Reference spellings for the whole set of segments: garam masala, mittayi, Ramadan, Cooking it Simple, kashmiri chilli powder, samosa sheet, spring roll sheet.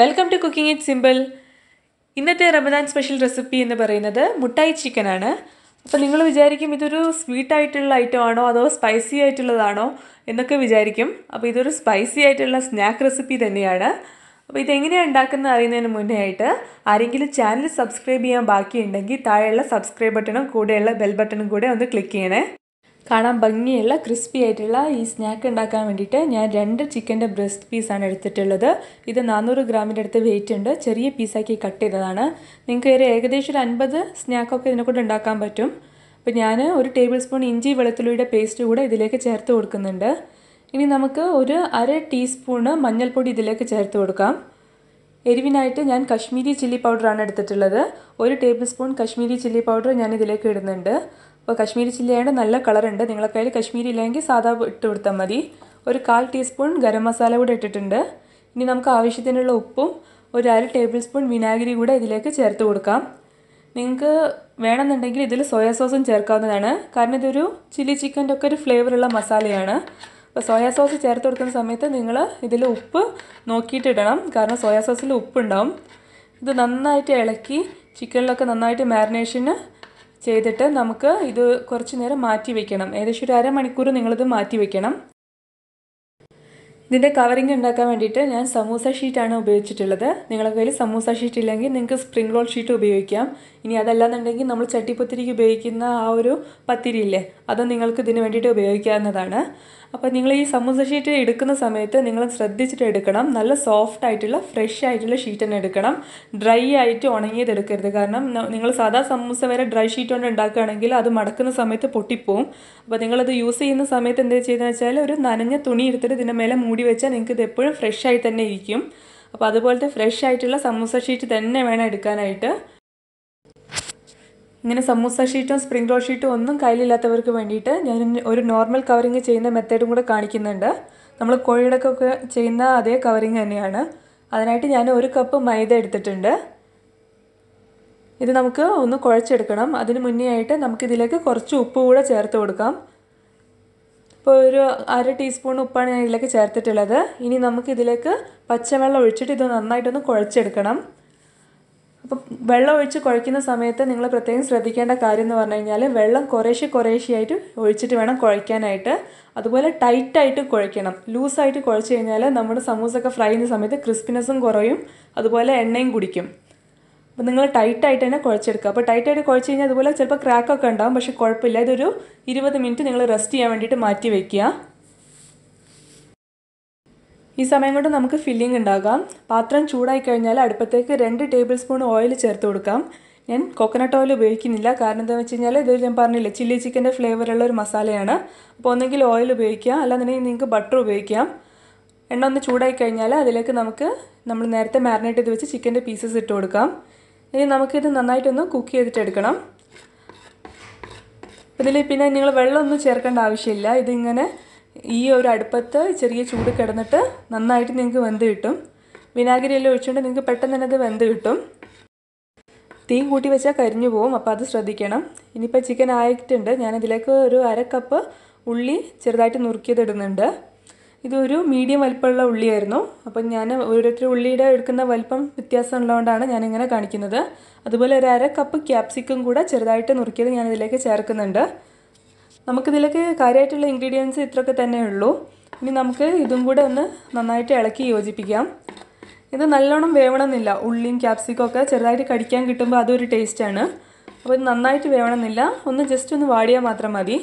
Welcome to Cooking it Simple. This is Ramadan special recipe muttai chicken. So, you will this sweet item or spicy item. So, this is a spicy item snack recipe. If you channel, subscribe to subscribe button and bell button. Click on the crispy item. This snack is a render chicken breast piece. This is 400 grams weight. This is a piece of cut. This is a snack. I will add a tablespoon of inji paste. Now, we will add a teaspoon of manjal podi. I have Kashmiri chilli powder. I have 1 tablespoon Kashmiri chilli powder. I have Kashmiri chilli powder. I have color. Kashmiri langi sada turtamadi. 1/4 teaspoon garam masala. I have avishithinala 1/2 tablespoon vinagre. I have soya sauce and chili chicken flavor. Soya sauce is added to the soya sauce. Samosa sheet. If you use this samosa sheet, you can use a soft, fresh sheet. Dry sheet. I samosa sheet and spring roll sheet onnum kayilathavaru vendite njan oru normal covering cheyna method um kuda kaanikkundundu nammal koyidakokke cheyna adhe covering thaneyana adanayittu njan 1 cup maida edutittundu idu namukku onnu koyichu edukkanam adinu munneyayittu namukku idilekku korchu uppu kuda cherthu kodukam ipo oru 1/2 teaspoon uppana njan idilekku cherthittulladu ini namukku idilekku pachavella olichittu idu nannayittu koyichu edukkanam Vella which corkina sameta, Ningla pretends radicanda carina varnangale, vella correshi correciate, orchitivana corcanita, otherwise a tight to corcanum, loose eye to corcanella, number samusaka fry in the sameta, crispiness and goroim, otherwise ending goodicum. But Ningla tight and a corchet cup, a tight to corchina, the villa chapa crack or condom, but she corpilla the roo, either with the mint Ningla rusty amendita marti vecchia. This time, we will add filling. We will add 2 tablespoons of oil. I will add coconut oil because it is chili chicken flavor. Oil butter. And on the chudai canala, we will add marinate chicken pieces. We will cook it. This is ചെറിയ ചൂട് കിടന്നിട്ട് നന്നായിട്ട് നിങ്ങൾക്ക് വെന്ത് കിട്ടും വിനാഗിരിയില ഒഴിച്ചുകൊണ്ട് നിങ്ങൾക്ക് പെട്ടെന്ന് തന്നെ വെന്ത് കിട്ടും തീ കൂട്ടി വെച്ചാൽ കരിഞ്ഞു പോകും അപ്പോൾ അത് ശ്രദ്ധിക്കണം ഇനി ഇപ്പോ ചിക്കൻ ആയിട്ടുണ്ട് ഞാൻ ഇതിലേക്ക് ഒരു 1/2 കപ്പ് ഉള്ളി ചെറുതായിട്ട് നുറുക്കിയത് ഇടുന്നുണ്ട് ഇത് ഒരു മീഡിയം വലിപ്പമുള്ള ഉള്ളിയായിരുന്നു അപ്പോൾ ഞാൻ ഓരോരുത്തർ ഉള്ളിയുടെ എടുക്കുന്ന വലിപ്പം വ്യത്യാസം ഉള്ളതുകൊണ്ടാണ് ഞാൻ ഇങ്ങനെ കാണിക്കുന്നത് അതുപോലെ ഒരു 1/2 കപ്പ് ക്യാപ്സിക്കം കൂടി ചെറുതായിട്ട് നുറുക്കിയത് ഞാൻ ഇതിലേക്ക് ചേർക്കുന്നുണ്ട് നമുക്ക് ഇതിലേക്ക് കാര്യമായിട്ടുള്ള ഇൻഗ്രീഡിയൻസ് ഇത്രയൊക്കെ തന്നെ ഉള്ളൂ ഇനി നമുക്ക് ഇതും കൂടി ഒന്ന് നന്നായിട്ട് ഇളക്കി യോജിപ്പിക്കാം ഇത് നല്ലോണം വേവണമെന്നില്ല ഉള്ളിയും ക്യാപ്സിക്കം ഒക്കെ ചെറുതായിട്ട് കടിക്കാൻ കിട്ടുമ്പോൾ അതൊരു ടേസ്റ്റ് ആണ് അപ്പോൾ നന്നായിട്ട് വേവണമെന്നില്ല ഒന്ന് ജസ്റ്റ് ഒന്ന് വാടിയാൽ മാത്രം മതി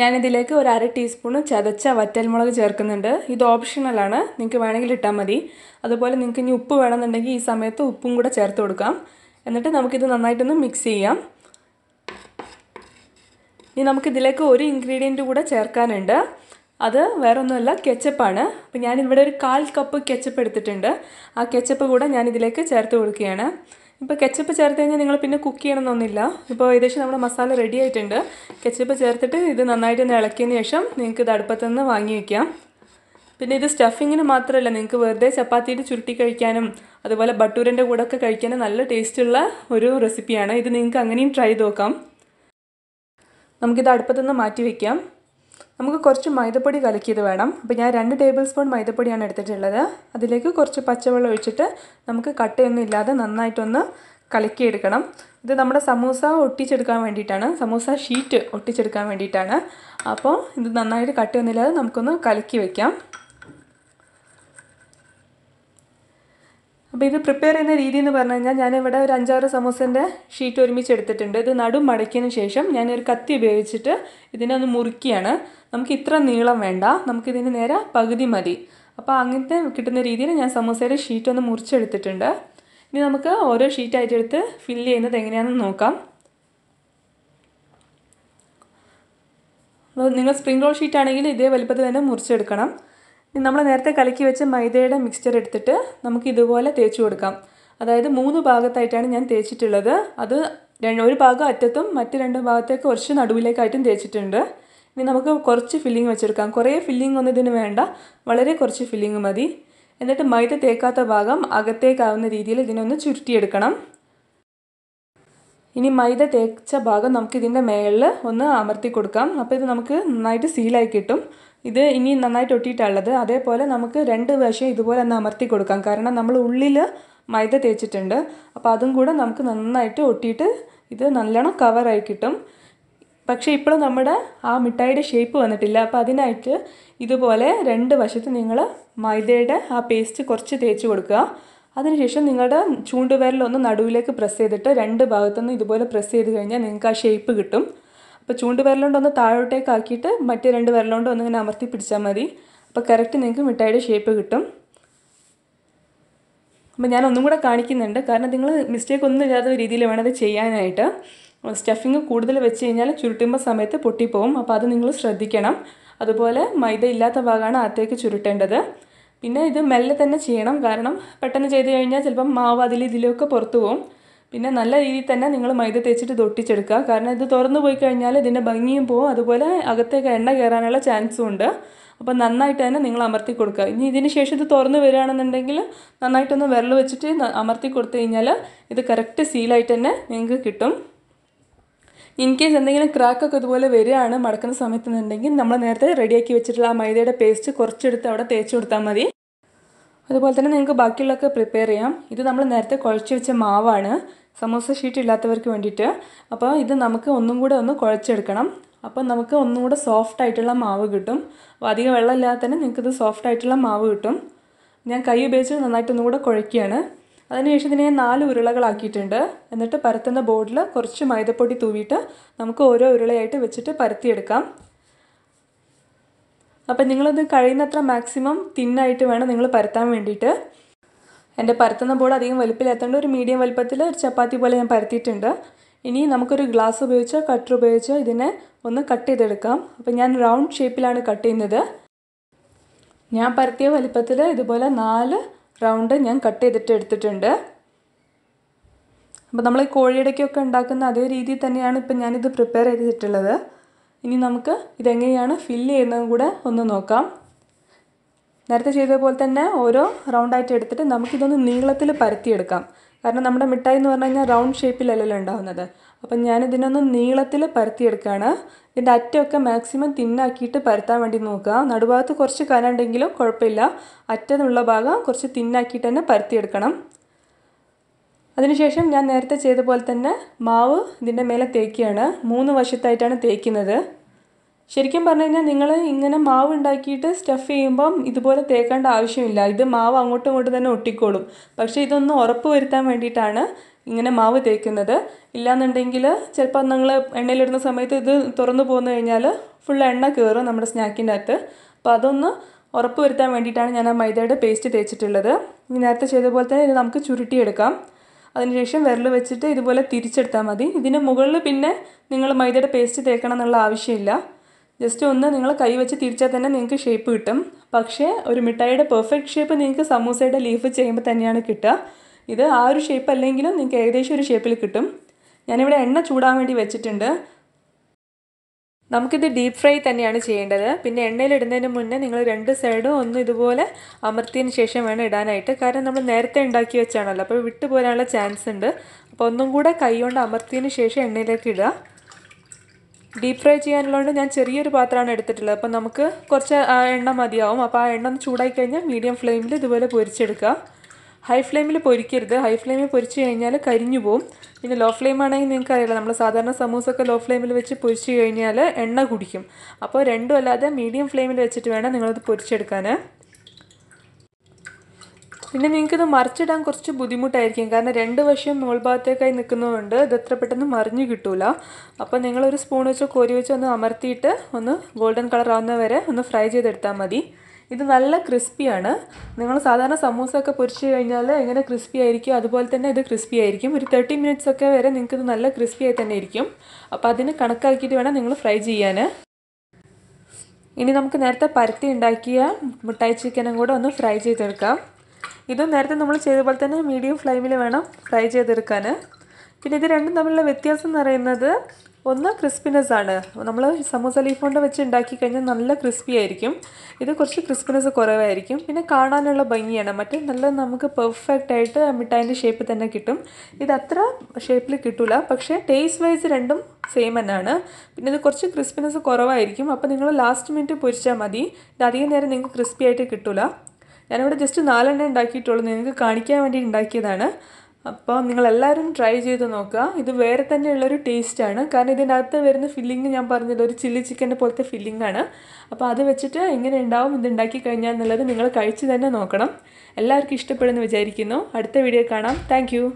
ഞാൻ ഇതിലേക്ക് ഒരു 1/2 ടീസ്പൂൺ ചതച്ച വറ്റൽമുളക് ചേർക്കുന്നുണ്ട് ഇത് ഓപ്ഷണൽ ആണ് നിങ്ങൾക്ക് വേണമെങ്കിൽ ഇട്ടാൽ മതി അതുപോലെ നിങ്ങൾക്ക് ഇനി ഉപ്പ് വേണമെന്നുണ്ടെങ്കിൽ ഈ സമയത്ത് ഉപ്പും കൂടി ചേർത്ത് കൊടുക്കാം എന്നിട്ട് നമുക്ക് ഇത് നന്നായിട്ടൊന്ന് മിക്സ് ചെയ്യാം We will add one ingredient to this. That is ketchup. I will add 1/4 cup of ketchup. Now, ketchup is ready to cook. Now, the masala is ready to cook. Ketchup is ready to cook. This stuffing is a very tasty recipe. We will try this. We will add നമുക്ക് കുറച്ച് മൈദപ്പൊടി കലക്കിയത് വേണം. അപ്പോൾ ഞാൻ 2 table spoon മൈദപ്പൊടിയാണ് എടുത്തിട്ടുള്ളത്. അതിലേക്ക് കുറച്ച് പച്ചവെള്ളം ഒഴിച്ചിട്ട് നമുക്ക് കട്ടയൊന്നും ഇല്ലാതെ നന്നായിട്ടൊന്ന് കലക്കിയെടുക്കണം. ഇത് നമ്മുടെ സമൂസ ഒട്ടിച്ചെടുക്കാൻ വേണ്ടിയിട്ടാണ്, സമൂസ ഷീറ്റ് ഒട്ടിച്ചെടുക്കാൻ വേണ്ടിയിട്ടാണ്. അപ്പോൾ ഇത് നന്നായിട്ട് കട്ടയൊന്നും ഇല്ലാതെ നമുക്കൊന്ന് കലക്കി വെക്കാം. അപ്പോൾ ഇത് പ്രിപ്പയർ ചെയ്യുന്ന രീതി എന്ന് പറഞ്ഞു കഴിഞ്ഞാൽ ഞാനിവിടെ ഒരു 5-6 സമൂസേൻ്റെ ഷീറ്റ് ഒരുമിച്ച് എടുത്തിട്ടുണ്ട്. ഇത് നടു മടക്കിയതിന് ശേഷം ഞാനൊരു കത്തി ഉപയോഗിച്ചിട്ട് ഇതിനെ ഒന്ന് മുറിക്കുകയാണ്. നമുക്ക് ഇത്ര നീളം വേണ്ട, നമുക്കിതിന് നേരെ പകുതി മതി. അപ്പോൾ അങ്ങനത്തെ കിട്ടുന്ന രീതിയിൽ ഞാൻ സമൂസയുടെ ഷീറ്റ് ഒന്ന് മുറിച്ചെടുത്തിട്ടുണ്ട്. ഇനി നമുക്ക് ഓരോ ഷീറ്റായിട്ട് എടുത്ത് ഫില്ല് ചെയ്യുന്നത് എങ്ങനെയാണെന്ന് നോക്കാം. അപ്പോൾ നിങ്ങൾ സ്പ്രിംഗ് റോൾ ഷീറ്റ് ആണെങ്കിൽ ഇതേ വലുപ്പത്തിൽ തന്നെ മുറിച്ചെടുക്കണം. നമ്മൾ നേരത്തെ കലക്കി വെച്ച മൈദയുടെ മിക്സ്ചർ എടുത്തിട്ട് നമുക്ക് ഇതുപോലെ തേച്ച് കൊടുക്കാം. അതായത് 3 ഭാഗത്തായിട്ടാണ് ഞാൻ തേച്ചിട്ടുള്ളത്. അത് ഒരു ഭാഗം അറ്റത്തും മറ്റ് 2 ഭാഗത്തേക്ക് കുറച്ച് നടുവിലേക്കായിട്ടും തേച്ചിട്ടുണ്ട്. ഇനി നമുക്ക് കുറച്ച് ഫില്ലിങ് വെച്ചെടുക്കാം. കുറേ ഫില്ലിംഗ് ഒന്നും ഇതിന് വേണ്ട, വളരെ കുറച്ച് ഫില്ലിങ് മതി. എന്നിട്ട് മൈദ തേക്കാത്ത ഭാഗം അകത്തേക്കാവുന്ന രീതിയിൽ ഇതിനൊന്ന് ചുരുട്ടിയെടുക്കണം. ഇനി മൈദ തേച്ച ഭാഗം നമുക്കിതിൻ്റെ മേളിൽ ഒന്ന് അമർത്തി കൊടുക്കാം. അപ്പോൾ ഇത് നമുക്ക് നന്നായിട്ട് സീലായി കിട്ടും. ഇത് ഇനി നന്നായിട്ട് ഒട്ടിയിട്ടുള്ളത്. അതേപോലെ നമുക്ക് 2 വശം ഇതുപോലെ ഒന്ന് അമർത്തി കൊടുക്കാം. കാരണം നമ്മൾ ഉള്ളിൽ മൈദ തേച്ചിട്ടുണ്ട്, അപ്പോൾ അതും കൂടെ നമുക്ക് നന്നായിട്ട് ഒട്ടിയിട്ട് ഇത് നല്ലോണം കവറായി കിട്ടും. പക്ഷേ ഇപ്പോൾ നമ്മുടെ ആ മിഠായിയുടെ ഷേപ്പ് വന്നിട്ടില്ല. അപ്പോൾ അതിനായിട്ട് ഇതുപോലെ 2 വശത്ത് നിങ്ങൾ മൈദയുടെ ആ പേസ്റ്റ് കുറച്ച് തേച്ച് കൊടുക്കുക. അതിനുശേഷം നിങ്ങളുടെ ചൂണ്ടുവിരലൊന്ന് നടുവിലേക്ക് പ്രസ് ചെയ്തിട്ട് 2 ഭാഗത്തുനിന്ന് ഇതുപോലെ പ്രസ് ചെയ്ത് കഴിഞ്ഞാൽ നിങ്ങൾക്ക് ആ ഷേപ്പ് കിട്ടും. അപ്പോൾ ചൂണ്ടുവിരലുകൊണ്ടൊന്ന് താഴോട്ടേക്കാക്കിയിട്ട് മറ്റ് 2 വിരലുകൊണ്ട് ഒന്നിങ്ങനെ അമർത്തി പിടിച്ചാൽ മതി. അപ്പോൾ കറക്റ്റ് നിങ്ങൾക്ക് മിഠായിയുടെ ഷേപ്പ് കിട്ടും. അപ്പോൾ ഞാൻ ഒന്നും കൂടെ കാണിക്കുന്നുണ്ട്, കാരണം നിങ്ങൾ മിസ്റ്റേക്ക് ഒന്നും ഇല്ലാത്ത രീതിയിൽ വേണം അത് ചെയ്യാനായിട്ട്. സ്റ്റഫിങ് കൂടുതൽ വെച്ച് കഴിഞ്ഞാൽ ചുരുട്ടുമ്പോൾ സമയത്ത് പൊട്ടിപ്പോവും, അപ്പോൾ അത് നിങ്ങൾ ശ്രദ്ധിക്കണം. അതുപോലെ മൈദ ഇല്ലാത്ത ഭാഗമാണ് അകത്തേക്ക് ചുരുട്ടേണ്ടത്. പിന്നെ ഇത് മെല്ലെ തന്നെ ചെയ്യണം, കാരണം പെട്ടെന്ന് ചെയ്ത് കഴിഞ്ഞാൽ ചിലപ്പം മാവ് അതിലിതിലൊക്കെ പുറത്തു പോകും. പിന്നെ നല്ല രീതിയിൽ തന്നെ നിങ്ങൾ മൈദ തേച്ചിട്ട് ഇത് ഒട്ടിച്ചെടുക്കുക, കാരണം ഇത് തുറന്നു പോയി കഴിഞ്ഞാൽ ഇതിൻ്റെ ഭംഗിയും പോവും. അതുപോലെ അകത്തേക്ക് എണ്ണ കയറാനുള്ള ചാൻസും ഉണ്ട്. അപ്പോൾ നന്നായിട്ട് തന്നെ നിങ്ങൾ അമർത്തി കൊടുക്കുക. ഇനി ഇതിന് ശേഷം ഇത് തുറന്നു വരികയാണെന്നുണ്ടെങ്കിൽ നന്നായിട്ടൊന്ന് വിരൽ വെച്ചിട്ട് അമർത്തി കൊടുത്തു കഴിഞ്ഞാൽ ഇത് കറക്റ്റ് സീലായിട്ട് തന്നെ നിങ്ങൾക്ക് കിട്ടും. ഇൻ കേസ് എന്തെങ്കിലും ക്രാക്കൊക്കെ ഇതുപോലെ വരികയാണ് മടക്കുന്ന സമയത്തുണ്ടെങ്കിൽ നമ്മൾ നേരത്തെ റെഡിയാക്കി വെച്ചിട്ടുള്ള ആ മൈദയുടെ പേസ്റ്റ് കുറച്ചെടുത്ത് അവിടെ തേച്ച് കൊടുത്താൽ മതി. അതുപോലെ തന്നെ നിങ്ങൾക്ക് ബാക്കിയുള്ളതൊക്കെ പ്രിപ്പയർ ചെയ്യാം. ഇത് നമ്മൾ നേരത്തെ കുഴച്ച് വെച്ച മാവാണ് സമോസ ഷീറ്റ് ഇല്ലാത്തവർക്ക് വേണ്ടിയിട്ട്. അപ്പോൾ ഇത് നമുക്ക് ഒന്നും കൂടെ ഒന്ന് കുഴച്ചെടുക്കണം. അപ്പോൾ നമുക്ക് ഒന്നും കൂടെ സോഫ്റ്റ് ആയിട്ടുള്ള മാവ് കിട്ടും. അപ്പോൾ അധികം വെള്ളം ഇല്ലാതെ തന്നെ നിങ്ങൾക്കിത് സോഫ്റ്റ് ആയിട്ടുള്ള മാവ് കിട്ടും. ഞാൻ കൈ ഉപയോഗിച്ച് നന്നായിട്ട് ഒന്നും കൂടെ കുഴയ്ക്കുകയാണ്. അതിനുശേഷം ഇതിനെ 4 ഉരുളകളാക്കിയിട്ടുണ്ട്. എന്നിട്ട് പരത്തുന്ന ബോർഡിൽ കുറച്ച് മൈദപ്പൊടി തൂവിയിട്ട് നമുക്ക് ഓരോ ഉരുളയായിട്ട് വെച്ചിട്ട് പരത്തിയെടുക്കാം. അപ്പം നിങ്ങളിത് കഴിയുന്നത്ര മാക്സിമം തിന്നായിട്ട് വേണം നിങ്ങൾ പരത്താൻ വേണ്ടിയിട്ട്. എൻ്റെ പരത്തുന്ന ബോർഡ് അധികം വലിപ്പമില്ലാത്തതുകൊണ്ട് ഒരു മീഡിയം വലിപ്പത്തിൽ ഒരു ചപ്പാത്തി പോലെ ഞാൻ പരത്തിയിട്ടുണ്ട്. ഇനി നമുക്കൊരു ഗ്ലാസ് ഉപയോഗിച്ചോ കട്ടർ ഉപയോഗിച്ചോ ഇതിനെ ഒന്ന് കട്ട് ചെയ്തെടുക്കാം. അപ്പം ഞാൻ റൗണ്ട് ഷേപ്പിലാണ് കട്ട് ചെയ്യുന്നത്. ഞാൻ പരത്തിയ വലിപ്പത്തിൽ ഇതുപോലെ 4 റൗണ്ട് ഞാൻ കട്ട് ചെയ്തിട്ട് എടുത്തിട്ടുണ്ട്. അപ്പോൾ നമ്മൾ ഈ കോഴിയിടയ്ക്കൊക്കെ ഉണ്ടാക്കുന്ന അതേ രീതിയിൽ തന്നെയാണ് ഇപ്പം ഞാനിത് പ്രിപ്പയർ ചെയ്തിട്ടുള്ളത്. ഇനി നമുക്ക് ഇതെങ്ങനെയാണ് ഫില്ല് ചെയ്യുന്നതും കൂടെ ഒന്ന് നോക്കാം. നേരത്തെ ചെയ്ത പോലെ തന്നെ ഓരോ റൗണ്ടായിട്ട് എടുത്തിട്ട് നമുക്കിതൊന്ന് നീളത്തിൽ പരത്തിയെടുക്കാം. കാരണം നമ്മുടെ മിഠായി എന്ന് പറഞ്ഞു കഴിഞ്ഞാൽ റൗണ്ട് ഷേപ്പിലല്ലല്ലോ ഉണ്ടാവുന്നത്. അപ്പം ഞാനിതിനൊന്ന് നീളത്തിൽ പരത്തിയെടുക്കുകയാണ്. ഇതിൻ്റെ അറ്റമൊക്കെ മാക്സിമം തിന്നാക്കിയിട്ട് പരത്താൻ വേണ്ടി നോക്കുക. നടുഭാഗത്ത് കുറച്ച് കനമുണ്ടെങ്കിലും കുഴപ്പമില്ല, അറ്റമുള്ള ഭാഗം കുറച്ച് തിന്നാക്കിയിട്ട് തന്നെ പരത്തിയെടുക്കണം. അതിനുശേഷം ഞാൻ നേരത്തെ ചെയ്ത പോലെ തന്നെ മാവ് ഇതിൻ്റെ മേലെ തേക്കുകയാണ്. 3 വശത്തായിട്ടാണ് തേക്കുന്നത്. ശരിക്കും പറഞ്ഞു കഴിഞ്ഞാൽ നിങ്ങൾ ഇങ്ങനെ മാവ് ഉണ്ടാക്കിയിട്ട് സ്റ്റഫ് ചെയ്യുമ്പം ഇതുപോലെ തേക്കേണ്ട ആവശ്യമില്ല. ഇത് മാവ് അങ്ങോട്ടും ഇങ്ങോട്ടും തന്നെ ഒട്ടിക്കോളും. പക്ഷേ ഇതൊന്ന് ഉറപ്പ് വരുത്താൻ വേണ്ടിയിട്ടാണ് ഇങ്ങനെ മാവ് തേക്കുന്നത്. ഇല്ലാന്നുണ്ടെങ്കിൽ ചിലപ്പോൾ നിങ്ങൾ എണ്ണയിലിടുന്ന സമയത്ത് ഇത് തുറന്നു പോന്നു കഴിഞ്ഞാൽ ഫുൾ എണ്ണ കയറും നമ്മുടെ സ്നാക്കിൻ്റെ അകത്ത്. അപ്പോൾ അതൊന്ന് ഉറപ്പ് വരുത്താൻ വേണ്ടിയിട്ടാണ് ഞാൻ ആ മൈദയുടെ പേസ്റ്റ് തേച്ചിട്ടുള്ളത്. ഇനി നേരത്തെ ചെയ്ത പോലെ തന്നെ ഇത് നമുക്ക് ചുരുട്ടിയെടുക്കാം. അതിനുശേഷം വിരൽ വെച്ചിട്ട് ഇതുപോലെ തിരിച്ചെടുത്താൽ മതി. ഇതിന് മുകളിൽ പിന്നെ നിങ്ങൾ മൈദയുടെ പേസ്റ്റ് തേക്കണം എന്നുള്ള ആവശ്യമില്ല. ജസ്റ്റ് ഒന്ന് നിങ്ങൾ കൈവച്ച് തിരിച്ചാൽ തന്നെ നിങ്ങൾക്ക് ഷേപ്പ് കിട്ടും. പക്ഷേ ഒരു മിഠായിയുടെ പെർഫെക്റ്റ് ഷേപ്പ് നിങ്ങൾക്ക് സമൂസയുടെ ലീഫ് ചെയ്യുമ്പോൾ തന്നെയാണ് കിട്ടുക. ഇത് ആ ഒരു ഷേപ്പ് അല്ലെങ്കിലും നിങ്ങൾക്ക് ഏകദേശം ഒരു ഷേപ്പിൽ കിട്ടും. ഞാനിവിടെ എണ്ണ ചൂടാൻ വേണ്ടി വെച്ചിട്ടുണ്ട്. നമുക്കിത് ഡീപ്പ് ഫ്രൈ തന്നെയാണ് ചെയ്യേണ്ടത്. പിന്നെ എണ്ണയിലിടുന്നതിന് മുന്നേ നിങ്ങൾ 2 സൈഡും ഒന്ന് ഇതുപോലെ അമർത്തിയതിന് ശേഷം വേണം ഇടാനായിട്ട്. കാരണം നമ്മൾ നേരത്തെ ഉണ്ടാക്കി വെച്ചാണല്ലോ, അപ്പോൾ വിട്ടുപോരാനുള്ള ചാൻസ് ഉണ്ട്. അപ്പോൾ ഒന്നും കൂടെ കൈ കൊണ്ട് അമർത്തിയതിന് ശേഷം എണ്ണയിലേക്ക് ഇടുക. Deep fry cheyanalonde njan cheriyoru paathram aanu eduthittulla appo namukku korcha enna madiyavum appo aa enna choodai kennal medium flame il iduvole porichedukka high flame il porikiride high flame il porichu kennal karinju povum inne low flame aaney ningalku ariyala nammal sadharana samosa okke low flame il vechi porichu kennal enna kudikum appo rendu allade medium flame il vechittu vena ningal adu porichedukana പിന്നെ നിങ്ങൾക്ക് ഇത് മറിച്ചിടാൻ കുറച്ച് ബുദ്ധിമുട്ടായിരിക്കും കാരണം രണ്ട് വശം മുകൾ ഭാഗത്തേക്കായി നിൽക്കുന്നതുകൊണ്ട് ഇത് അത്ര പെട്ടെന്ന് മറിഞ്ഞു കിട്ടൂല അപ്പോൾ നിങ്ങൾ ഒരു സ്പൂൺ വെച്ചോ കോരി വെച്ചോ ഒന്ന് അമർത്തിയിട്ട് ഒന്ന് ഗോൾഡൻ കളർ ആവുന്ന വരെ ഒന്ന് ഫ്രൈ ചെയ്തെടുത്താൽ മതി ഇത് നല്ല ക്രിസ്പിയാണ് നിങ്ങൾ സാധാരണ സമൂസ ഒക്കെ പൊരിച്ചു കഴിഞ്ഞാൽ എങ്ങനെ ക്രിസ്പി ആയിരിക്കും അതുപോലെ തന്നെ ഇത് ക്രിസ്പി ആയിരിക്കും ഒരു 30 മിനിറ്റ്സ് ഒക്കെ വരെ നിങ്ങൾക്ക് ഇത് നല്ല ക്രിസ്പി ആയി തന്നെ ഇരിക്കും അപ്പോൾ അതിനെ കണക്കാക്കിയിട്ട് വേണം നിങ്ങൾ ഫ്രൈ ചെയ്യാൻ ഇനി നമുക്ക് നേരത്തെ പരത്തി ഉണ്ടാക്കിയ മുട്ടായി ചിക്കനും കൂടി ഒന്ന് ഫ്രൈ ചെയ്തെടുക്കാം ഇതും നേരത്തെ നമ്മൾ ചെയ്ത പോലെ തന്നെ മീഡിയം ഫ്ലെയിമിൽ വേണം ഫ്രൈ ചെയ്തെടുക്കാൻ. പിന്നെ ഇത് രണ്ടും തമ്മിലുള്ള വ്യത്യാസം എന്ന് പറയുന്നത് ഒന്ന് ക്രിസ്പിനെസ് ആണ്. നമ്മൾ സമോസ ലീഫ് കൊണ്ട് വെച്ച് ഉണ്ടാക്കി കഴിഞ്ഞാൽ നല്ല ക്രിസ്പി ആയിരിക്കും. ഇത് കുറച്ച് ക്രിസ്പിനെസ് കുറവായിരിക്കും. പിന്നെ കാണാനുള്ള ഭംഗിയാണ്. മറ്റേ നല്ല നമുക്ക് പെർഫെക്റ്റ് ആയിട്ട് മിഠായിന്റെ ഷേപ്പ് തന്നെ കിട്ടും. ഇത് അത്ര ഷേപ്പിൽ കിട്ടില്ല. പക്ഷേ ടേസ്റ്റ് വൈസ് രണ്ടും സെയിം ആണ്. പിന്നെ ഇത് കുറച്ച് ക്രിസ്പിനെസ് കുറവായിരിക്കും. അപ്പോൾ നിങ്ങൾ ലാസ്റ്റ് മിനിറ്റ് പൊരിച്ചാൽ മതി. ഇത് അധികം നേരം നിങ്ങൾക്ക് ക്രിസ്പി ആയിട്ട് കിട്ടില്ല. I have just a nail and ducky told the Kanika and Dakidana. Upon the Lallarum tries you the noca, either wear than a little taste anna, Kanadinata wearing the filling and Yampar chili chicken upon the filling anna. A pather vegeta, Ingen and down with the Daki Kanya and the leather Ningle Kaichi than a nocadam. Ella Kishta Pedan Vajarikino, Adta Video Kanam. Thank you.